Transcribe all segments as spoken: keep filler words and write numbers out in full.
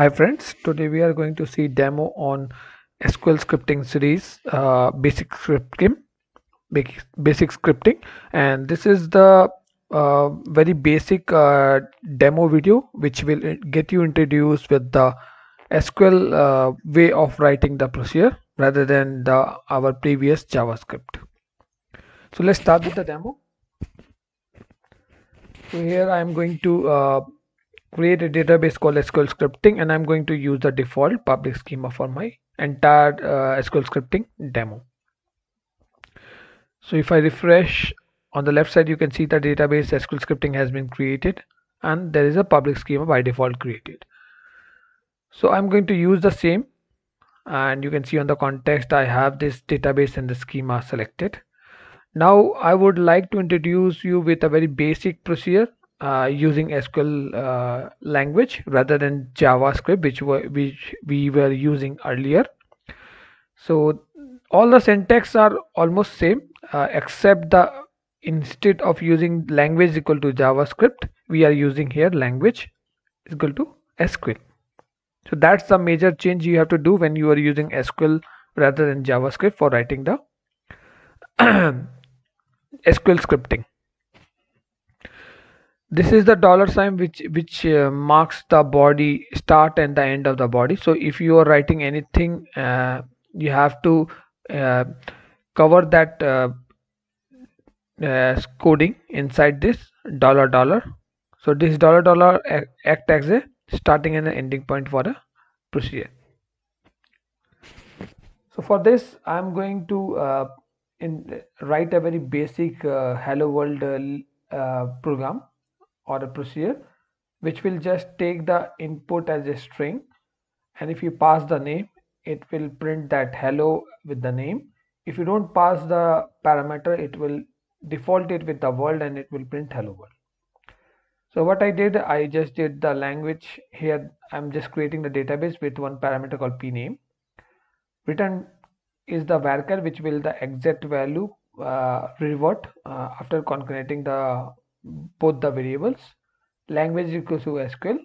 Hi friends, today we are going to see demo on S Q L scripting series, uh, basic scripting, basic scripting, and this is the uh, very basic uh, demo video which will get you introduced with the S Q L uh, way of writing the procedure rather than the our previous JavaScript. So let's start with the demo. So here I am going to uh, create a database called S Q L scripting, and I'm going to use the default public schema for my entire uh, S Q L scripting demo. So if I refresh on the left side, you can see the database S Q L scripting has been created and there is a public schema by default created. So I'm going to use the same, and you can see on the context I have this database and the schema selected. Now I would like to introduce you with a very basic procedure Uh, using S Q L uh, language rather than JavaScript, which were which we were using earlier. So all the syntax are almost same, uh, except the instead of using language equal to JavaScript, we are using here language is equal to S Q L. So that's the major change you have to do when you are using S Q L rather than JavaScript for writing the S Q L scripting. This is the dollar sign which which uh, marks the body start and the end of the body. So if you are writing anything, uh, you have to uh, cover that uh, uh, coding inside this dollar dollar. So this dollar dollar act as a starting and an ending point for a procedure. So for this I am going to uh, in, write a very basic uh, hello world uh, program or a procedure, which will just take the input as a string, and if you pass the name it will print that hello with the name. If you don't pass the parameter, it will default it with the world and it will print hello world. So what I did, I just did the language here. I'm just creating the database with one parameter called pname. Return is the varchar which will the exact value uh, revert uh, after concatenating the both the variables, language equals to S Q L,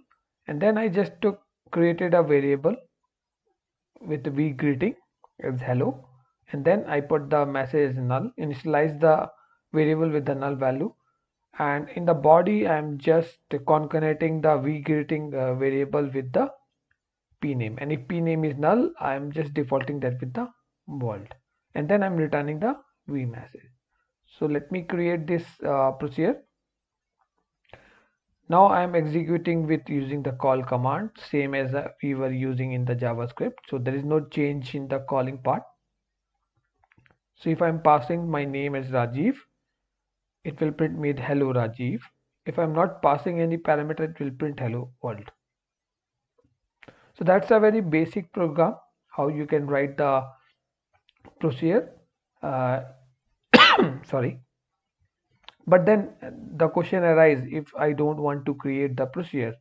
and then I just took created a variable with the v greeting as hello, and then I put the message as null, initialize the variable with the null value, and in the body I am just concatenating the v greeting uh, variable with the pname, and if pname is null I am just defaulting that with the world, and then I am returning the v message. So let me create this uh, procedure. Now I am executing with using the call command, same as we were using in the JavaScript. So there is no change in the calling part. So if I am passing my name as Rajiv, it will print me hello Rajiv. If I am not passing any parameter, it will print hello world. So that's a very basic program, how you can write the procedure. Uh, sorry. But then the question arises, if I don't want to create the procedure,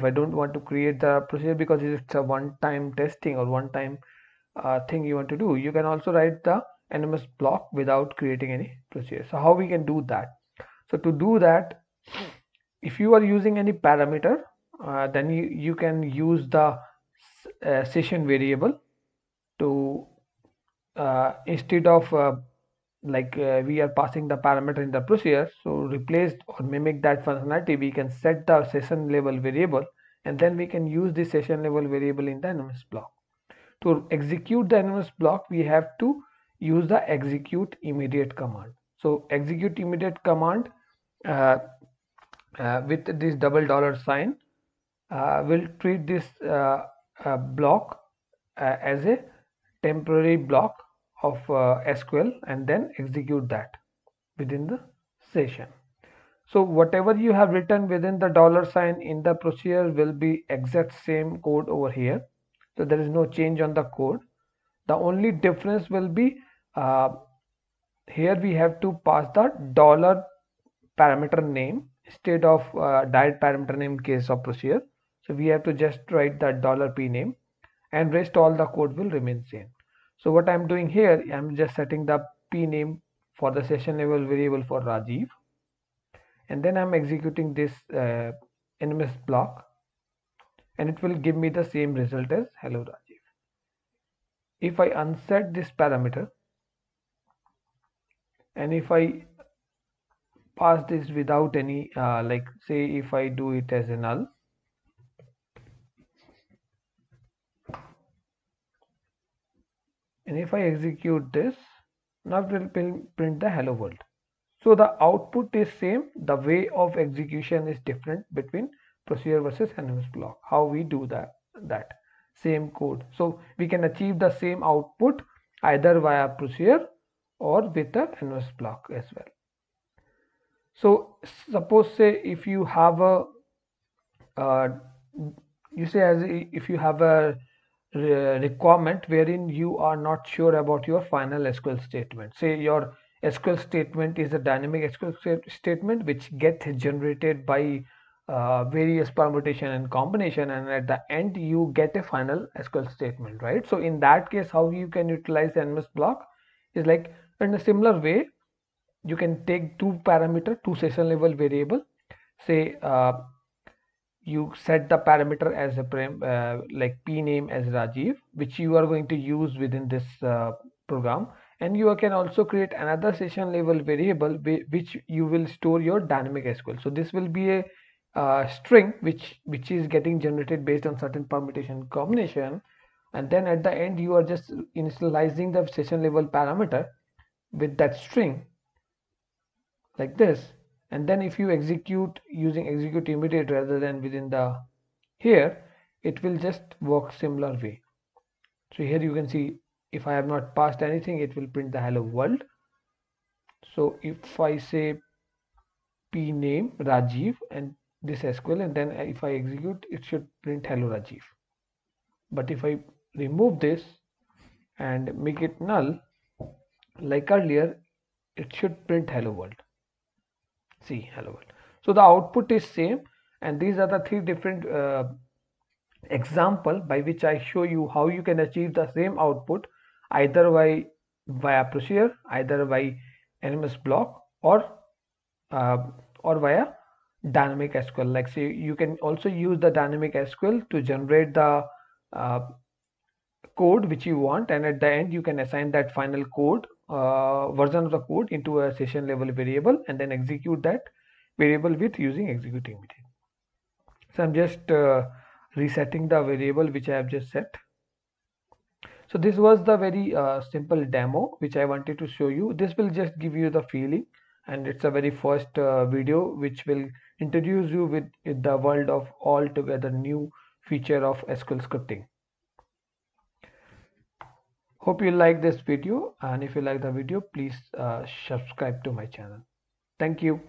if I don't want to create the procedure because it's a one-time testing or one-time uh, thing you want to do, you can also write the anonymous block without creating any procedure. So how we can do that? So to do that, if you are using any parameter, uh, then you, you can use the uh, session variable to uh, instead of uh, like uh, we are passing the parameter in the procedure, so replace or mimic that functionality, we can set the session level variable, and then we can use the session level variable in the anonymous block. To execute the anonymous block, we have to use the execute immediate command. So execute immediate command uh, uh, with this double dollar sign uh, will treat this uh, uh, block uh, as a temporary block of uh, S Q L, and then execute that within the session. So whatever you have written within the dollar sign in the procedure will be exact same code over here. So there is no change on the code. The only difference will be uh, here we have to pass the dollar parameter name instead of uh, direct parameter name in case of procedure. So we have to just write the dollar p name, and rest all the code will remain same. So what I'm doing here, I'm just setting the p name for the session level variable for Rajiv, and then I'm executing this uh, anonymous block and it will give me the same result as hello Rajiv. If I unset this parameter and if I pass this without any uh, like say if I do it as a null, and if I execute this, now it will print the hello world. So the output is same, the way of execution is different between procedure versus anonymous block. How we do that that same code, so we can achieve the same output either via procedure or with the anonymous block as well. So suppose say if you have a uh, you say as if you have a requirement wherein you are not sure about your final S Q L statement. Say your S Q L statement is a dynamic S Q L statement which gets generated by uh, various permutation and combination, and at the end you get a final S Q L statement, right? So in that case, how you can utilize the anonymous block is like in a similar way. You can take two parameter, two session level variable, say uh, you set the parameter as a prim, uh, like p name as Rajiv, which you are going to use within this uh, program, and you can also create another session level variable which you will store your dynamic S Q L. So this will be a uh, string which which is getting generated based on certain permutation combination, and then at the end you are just initializing the session level parameter with that string like this. And then if you execute using execute immediate rather than within the here, it will just work similar way. So here you can see if I have not passed anything, it will print the hello world. So if I say p name Rajiv and this S Q L, and then if I execute, it should print hello Rajiv. But if I remove this and make it null like earlier, it should print hello world. See, hello world. So the output is same, and these are the three different uh, example by which I show you how you can achieve the same output either by via procedure, either by anonymous block, or uh, or via dynamic S Q L. Like say you can also use the dynamic S Q L to generate the uh, code which you want, and at the end you can assign that final code Uh, version of the code into a session level variable, and then execute that variable with using execute immediate. So I'm just uh, resetting the variable which I have just set. So this was the very uh, simple demo which I wanted to show you. This will just give you the feeling, and it's a very first uh, video which will introduce you with, with the world of altogether new feature of S Q L scripting. Hope you like this video, and if you like the video, please uh, subscribe to my channel. Thank you.